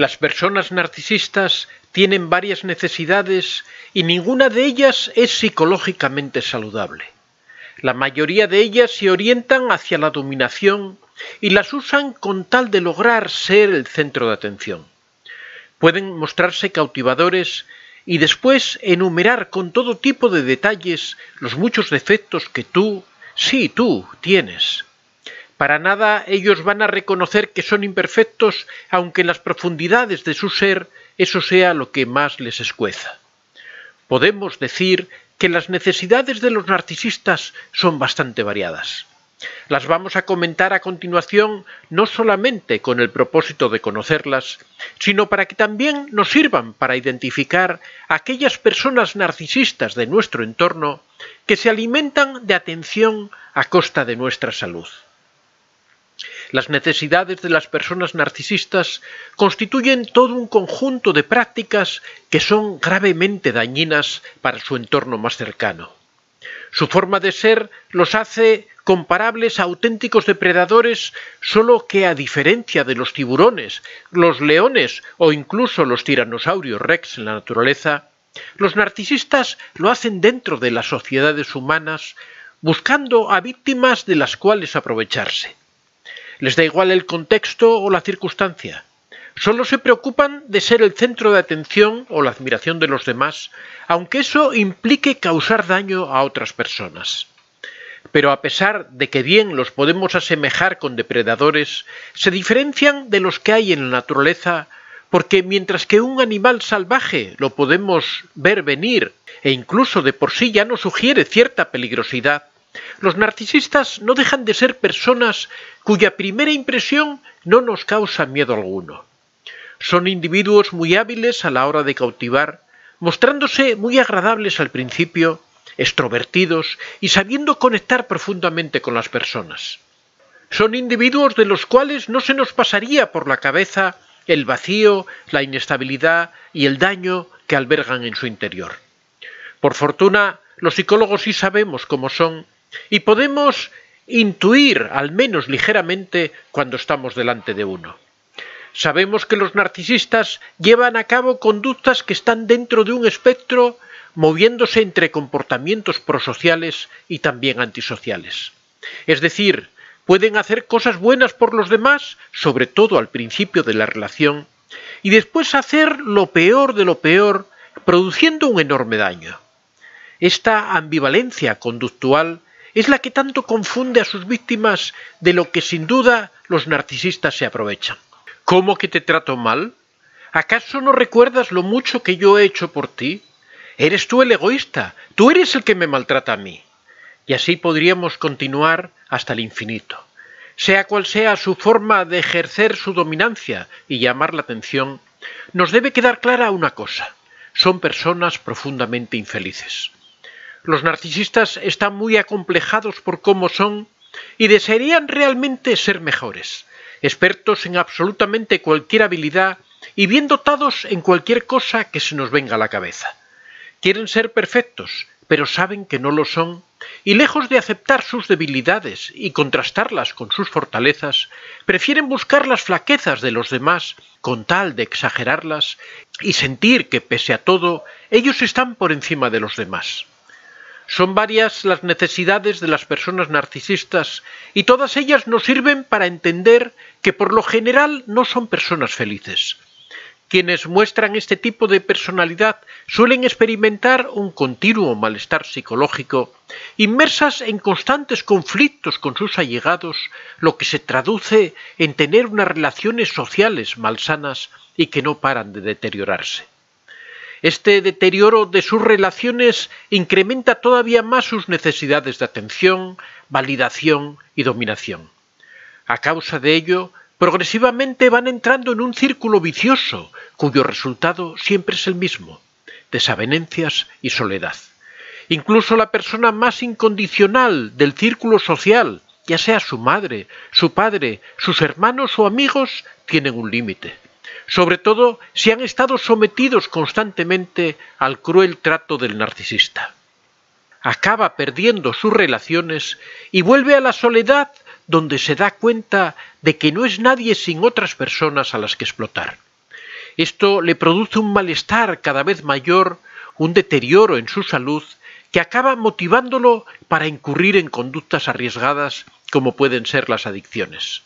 Las personas narcisistas tienen varias necesidades y ninguna de ellas es psicológicamente saludable. La mayoría de ellas se orientan hacia la dominación y las usan con tal de lograr ser el centro de atención. Pueden mostrarse cautivadores y después enumerar con todo tipo de detalles los muchos defectos que tú, sí, tú, tienes. Para nada ellos van a reconocer que son imperfectos, aunque en las profundidades de su ser eso sea lo que más les escueza. Podemos decir que las necesidades de los narcisistas son bastante variadas. Las vamos a comentar a continuación no solamente con el propósito de conocerlas, sino para que también nos sirvan para identificar aquellas personas narcisistas de nuestro entorno que se alimentan de atención a costa de nuestra salud. Las necesidades de las personas narcisistas constituyen todo un conjunto de prácticas que son gravemente dañinas para su entorno más cercano. Su forma de ser los hace comparables a auténticos depredadores, solo que a diferencia de los tiburones, los leones o incluso los tiranosaurios rex en la naturaleza, los narcisistas lo hacen dentro de las sociedades humanas, buscando a víctimas de las cuales aprovecharse. Les da igual el contexto o la circunstancia. Solo se preocupan de ser el centro de atención o la admiración de los demás, aunque eso implique causar daño a otras personas. Pero a pesar de que bien los podemos asemejar con depredadores, se diferencian de los que hay en la naturaleza, porque mientras que un animal salvaje lo podemos ver venir e incluso de por sí ya nos sugiere cierta peligrosidad, los narcisistas no dejan de ser personas cuya primera impresión no nos causa miedo alguno. Son individuos muy hábiles a la hora de cautivar, mostrándose muy agradables al principio, extrovertidos y sabiendo conectar profundamente con las personas. Son individuos de los cuales no se nos pasaría por la cabeza el vacío, la inestabilidad y el daño que albergan en su interior. Por fortuna, los psicólogos sí sabemos cómo son y podemos intuir, al menos ligeramente, cuando estamos delante de uno. Sabemos que los narcisistas llevan a cabo conductas que están dentro de un espectro, moviéndose entre comportamientos prosociales y también antisociales. Es decir, pueden hacer cosas buenas por los demás, sobre todo al principio de la relación, y después hacer lo peor de lo peor, produciendo un enorme daño. Esta ambivalencia conductual es la que tanto confunde a sus víctimas, de lo que sin duda los narcisistas se aprovechan. ¿Cómo que te trato mal? ¿Acaso no recuerdas lo mucho que yo he hecho por ti? Eres tú el egoísta, tú eres el que me maltrata a mí. Y así podríamos continuar hasta el infinito. Sea cual sea su forma de ejercer su dominancia y llamar la atención, nos debe quedar clara una cosa: son personas profundamente infelices. Los narcisistas están muy acomplejados por cómo son y desearían realmente ser mejores, expertos en absolutamente cualquier habilidad y bien dotados en cualquier cosa que se nos venga a la cabeza. Quieren ser perfectos, pero saben que no lo son y lejos de aceptar sus debilidades y contrastarlas con sus fortalezas, prefieren buscar las flaquezas de los demás con tal de exagerarlas y sentir que pese a todo, ellos están por encima de los demás. Son varias las necesidades de las personas narcisistas y todas ellas nos sirven para entender que por lo general no son personas felices. Quienes muestran este tipo de personalidad suelen experimentar un continuo malestar psicológico, inmersas en constantes conflictos con sus allegados, lo que se traduce en tener unas relaciones sociales malsanas y que no paran de deteriorarse. Este deterioro de sus relaciones incrementa todavía más sus necesidades de atención, validación y dominación. A causa de ello, progresivamente van entrando en un círculo vicioso, cuyo resultado siempre es el mismo: desavenencias y soledad. Incluso la persona más incondicional del círculo social, ya sea su madre, su padre, sus hermanos o amigos, tienen un límite. Sobre todo si han estado sometidos constantemente al cruel trato del narcisista. Acaba perdiendo sus relaciones y vuelve a la soledad, donde se da cuenta de que no es nadie sin otras personas a las que explotar. Esto le produce un malestar cada vez mayor, un deterioro en su salud, que acaba motivándolo para incurrir en conductas arriesgadas como pueden ser las adicciones.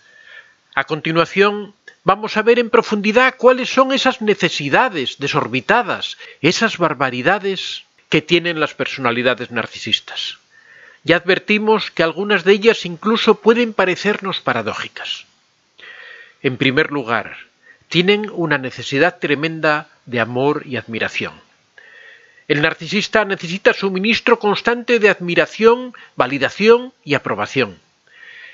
A continuación, vamos a ver en profundidad cuáles son esas necesidades desorbitadas, esas barbaridades que tienen las personalidades narcisistas. Ya advertimos que algunas de ellas incluso pueden parecernos paradójicas. En primer lugar, tienen una necesidad tremenda de amor y admiración. El narcisista necesita suministro constante de admiración, validación y aprobación.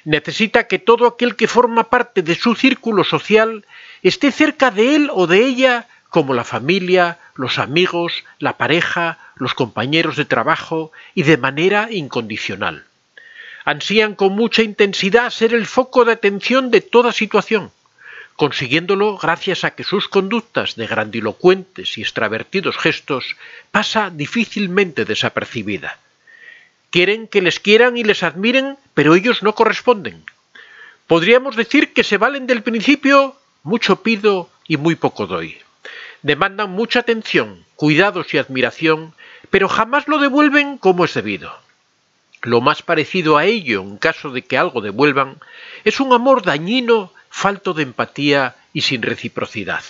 Necesita que todo aquel que forma parte de su círculo social esté cerca de él o de ella, como la familia, los amigos, la pareja, los compañeros de trabajo, y de manera incondicional. Ansían con mucha intensidad ser el foco de atención de toda situación, consiguiéndolo gracias a que sus conductas de grandilocuentes y extravertidos gestos pasa difícilmente desapercibida. Quieren que les quieran y les admiren, pero ellos no corresponden. Podríamos decir que se valen del principio: mucho pido y muy poco doy. Demandan mucha atención, cuidados y admiración, pero jamás lo devuelven como es debido. Lo más parecido a ello, en caso de que algo devuelvan, es un amor dañino, falto de empatía y sin reciprocidad.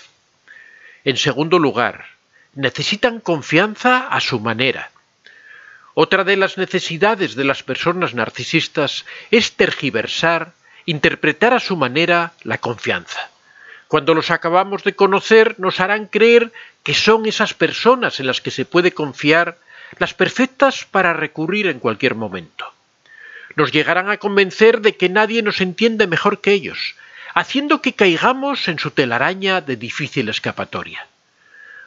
En segundo lugar, necesitan confianza a su manera. Otra de las necesidades de las personas narcisistas es tergiversar, interpretar a su manera la confianza. Cuando los acabamos de conocer, nos harán creer que son esas personas en las que se puede confiar, las perfectas para recurrir en cualquier momento. Nos llegarán a convencer de que nadie nos entiende mejor que ellos, haciendo que caigamos en su telaraña de difícil escapatoria.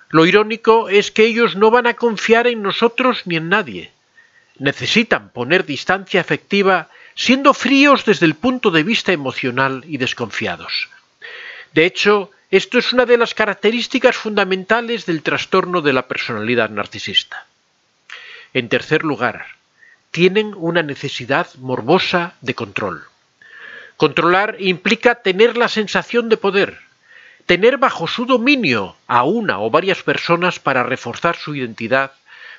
Lo irónico es que ellos no van a confiar en nosotros ni en nadie. Necesitan poner distancia afectiva, siendo fríos desde el punto de vista emocional y desconfiados. De hecho, esto es una de las características fundamentales del trastorno de la personalidad narcisista. En tercer lugar, tienen una necesidad morbosa de control. Controlar implica tener la sensación de poder, tener bajo su dominio a una o varias personas para reforzar su identidad,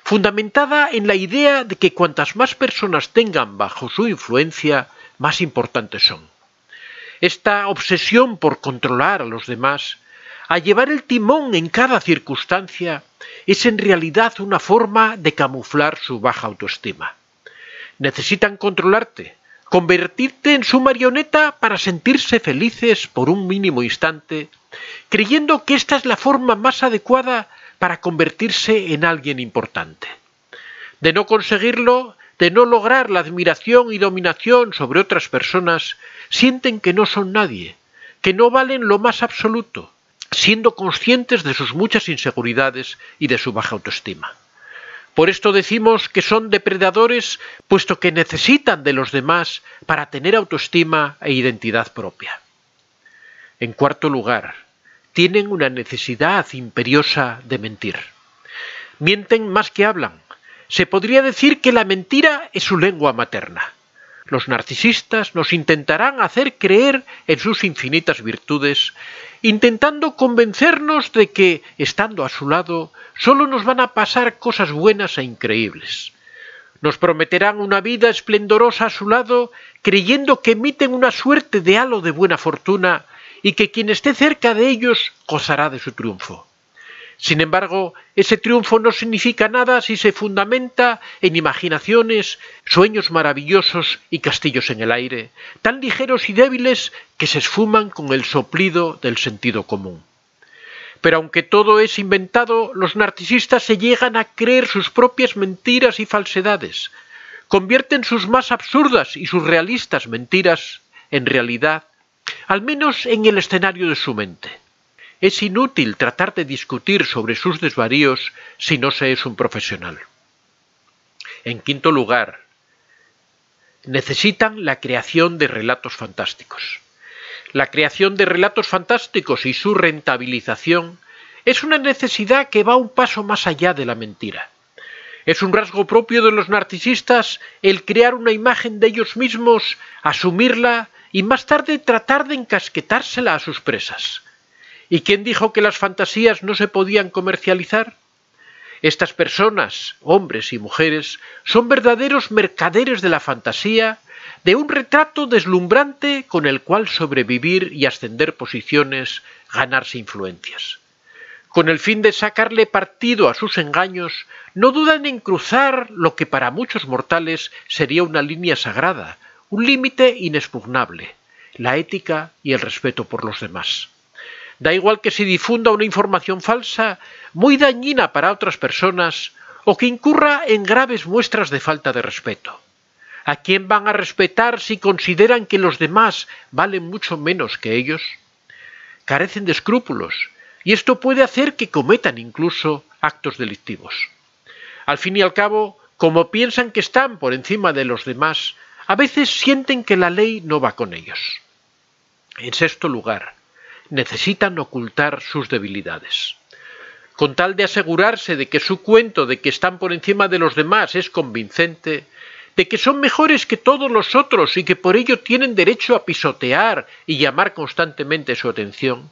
fundamentada en la idea de que cuantas más personas tengan bajo su influencia, más importantes son. Esta obsesión por controlar a los demás, a llevar el timón en cada circunstancia, es en realidad una forma de camuflar su baja autoestima. Necesitan controlarte, convertirte en su marioneta para sentirse felices por un mínimo instante, creyendo que esta es la forma más adecuada para convertirse en alguien importante. De no conseguirlo, de no lograr la admiración y dominación sobre otras personas, sienten que no son nadie, que no valen lo más absoluto, siendo conscientes de sus muchas inseguridades y de su baja autoestima. Por esto decimos que son depredadores, puesto que necesitan de los demás para tener autoestima e identidad propia. En cuarto lugar, tienen una necesidad imperiosa de mentir. Mienten más que hablan. Se podría decir que la mentira es su lengua materna. Los narcisistas nos intentarán hacer creer en sus infinitas virtudes, intentando convencernos de que, estando a su lado, solo nos van a pasar cosas buenas e increíbles. Nos prometerán una vida esplendorosa a su lado, creyendo que emiten una suerte de halo de buena fortuna y que quien esté cerca de ellos gozará de su triunfo. Sin embargo, ese triunfo no significa nada si se fundamenta en imaginaciones, sueños maravillosos y castillos en el aire, tan ligeros y débiles que se esfuman con el soplido del sentido común. Pero aunque todo es inventado, los narcisistas se llegan a creer sus propias mentiras y falsedades. Convierten sus más absurdas y surrealistas mentiras en realidad, al menos en el escenario de su mente. Es inútil tratar de discutir sobre sus desvaríos si no se es un profesional. En quinto lugar, necesitan la creación de relatos fantásticos. La creación de relatos fantásticos y su rentabilización es una necesidad que va un paso más allá de la mentira. Es un rasgo propio de los narcisistas el crear una imagen de ellos mismos, asumirla y más tarde tratar de encasquetársela a sus presas. ¿Y quién dijo que las fantasías no se podían comercializar? Estas personas, hombres y mujeres, son verdaderos mercaderes de la fantasía, de un retrato deslumbrante con el cual sobrevivir y ascender posiciones, ganarse influencias. Con el fin de sacarle partido a sus engaños, no dudan en cruzar lo que para muchos mortales sería una línea sagrada, un límite inexpugnable, la ética y el respeto por los demás. Da igual que se difunda una información falsa, muy dañina para otras personas, o que incurra en graves muestras de falta de respeto. ¿A quién van a respetar si consideran que los demás valen mucho menos que ellos? Carecen de escrúpulos, y esto puede hacer que cometan incluso actos delictivos. Al fin y al cabo, como piensan que están por encima de los demás, a veces sienten que la ley no va con ellos. En sexto lugar, necesitan ocultar sus debilidades. Con tal de asegurarse de que su cuento de que están por encima de los demás es convincente, de que son mejores que todos los otros y que por ello tienen derecho a pisotear y llamar constantemente su atención,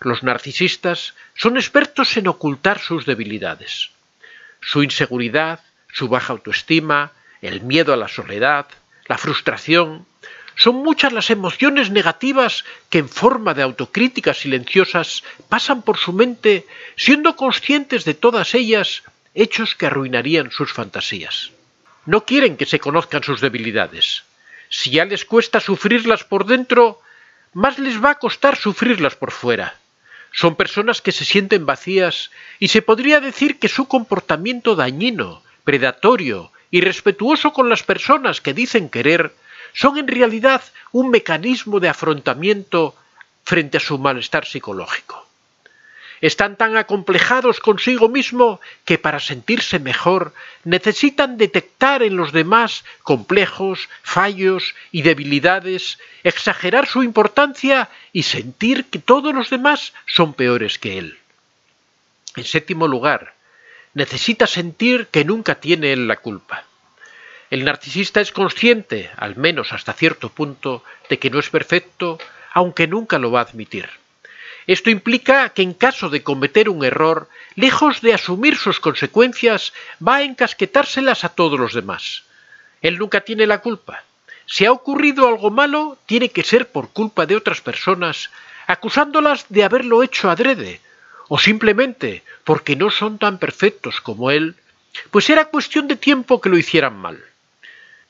los narcisistas son expertos en ocultar sus debilidades. Su inseguridad, su baja autoestima, el miedo a la soledad, la frustración. Son muchas las emociones negativas que en forma de autocríticas silenciosas pasan por su mente, siendo conscientes de todas ellas, hechos que arruinarían sus fantasías. No quieren que se conozcan sus debilidades. Si ya les cuesta sufrirlas por dentro, más les va a costar sufrirlas por fuera. Son personas que se sienten vacías y se podría decir que su comportamiento dañino, predatorio, irrespetuoso con las personas que dicen querer, son en realidad un mecanismo de afrontamiento frente a su malestar psicológico. Están tan acomplejados consigo mismo que para sentirse mejor necesitan detectar en los demás complejos, fallos y debilidades, exagerar su importancia y sentir que todos los demás son peores que él. En séptimo lugar, necesita sentir que nunca tiene él la culpa. El narcisista es consciente, al menos hasta cierto punto, de que no es perfecto, aunque nunca lo va a admitir. Esto implica que en caso de cometer un error, lejos de asumir sus consecuencias, va a encasquetárselas a todos los demás. Él nunca tiene la culpa. Si ha ocurrido algo malo, tiene que ser por culpa de otras personas, acusándolas de haberlo hecho adrede, o simplemente porque no son tan perfectos como él, pues era cuestión de tiempo que lo hicieran mal.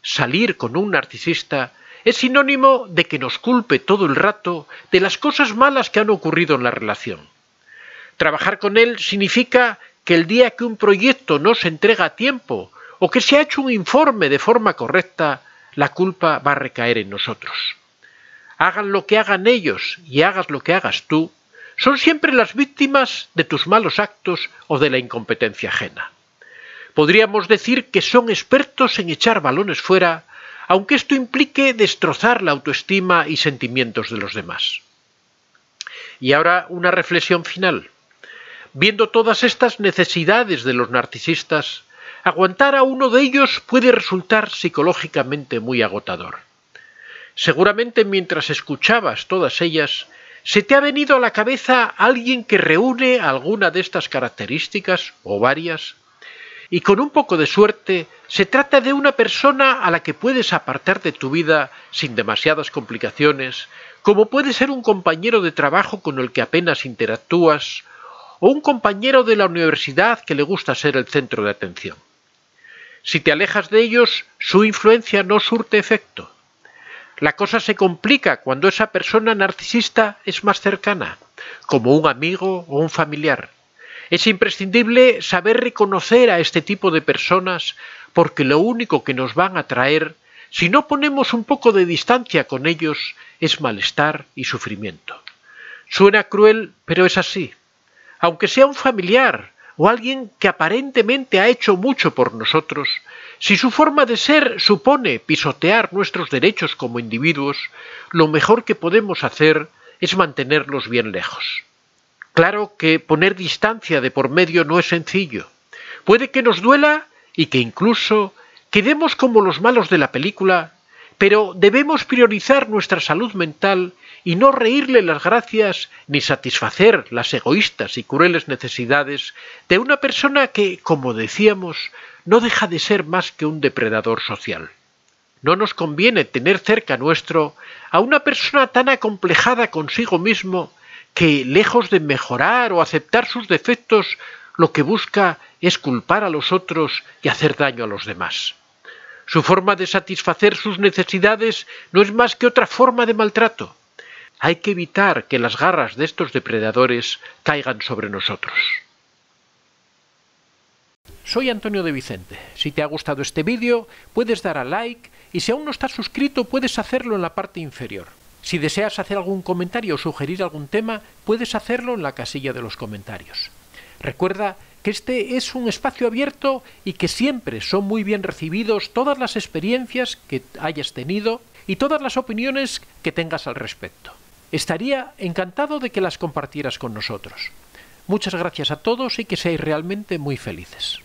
Salir con un narcisista es sinónimo de que nos culpe todo el rato de las cosas malas que han ocurrido en la relación. Trabajar con él significa que el día que un proyecto no se entrega a tiempo o que se ha hecho un informe de forma correcta, la culpa va a recaer en nosotros. Hagan lo que hagan ellos y hagas lo que hagas tú, son siempre las víctimas de tus malos actos o de la incompetencia ajena. Podríamos decir que son expertos en echar balones fuera, aunque esto implique destrozar la autoestima y sentimientos de los demás. Y ahora una reflexión final. Viendo todas estas necesidades de los narcisistas, aguantar a uno de ellos puede resultar psicológicamente muy agotador. Seguramente mientras escuchabas todas ellas, se te ha venido a la cabeza alguien que reúne alguna de estas características o varias. Y con un poco de suerte, se trata de una persona a la que puedes apartar de tu vida sin demasiadas complicaciones, como puede ser un compañero de trabajo con el que apenas interactúas, o un compañero de la universidad que le gusta ser el centro de atención. Si te alejas de ellos, su influencia no surte efecto. La cosa se complica cuando esa persona narcisista es más cercana, como un amigo o un familiar. Es imprescindible saber reconocer a este tipo de personas porque lo único que nos van a traer, si no ponemos un poco de distancia con ellos, es malestar y sufrimiento. Suena cruel, pero es así. Aunque sea un familiar o alguien que aparentemente ha hecho mucho por nosotros, si su forma de ser supone pisotear nuestros derechos como individuos, lo mejor que podemos hacer es mantenerlos bien lejos. Claro que poner distancia de por medio no es sencillo. Puede que nos duela y que incluso quedemos como los malos de la película, pero debemos priorizar nuestra salud mental y no reírle las gracias ni satisfacer las egoístas y crueles necesidades de una persona que, como decíamos, no deja de ser más que un depredador social. No nos conviene tener cerca nuestro a una persona tan acomplejada consigo mismo que, lejos de mejorar o aceptar sus defectos, lo que busca es culpar a los otros y hacer daño a los demás. Su forma de satisfacer sus necesidades no es más que otra forma de maltrato. Hay que evitar que las garras de estos depredadores caigan sobre nosotros. Soy Antonio de Vicente. Si te ha gustado este vídeo, puedes dar a like y si aún no estás suscrito, puedes hacerlo en la parte inferior. Si deseas hacer algún comentario o sugerir algún tema, puedes hacerlo en la casilla de los comentarios. Recuerda que este es un espacio abierto y que siempre son muy bien recibidos todas las experiencias que hayas tenido y todas las opiniones que tengas al respecto. Estaría encantado de que las compartieras con nosotros. Muchas gracias a todos y que seáis realmente muy felices.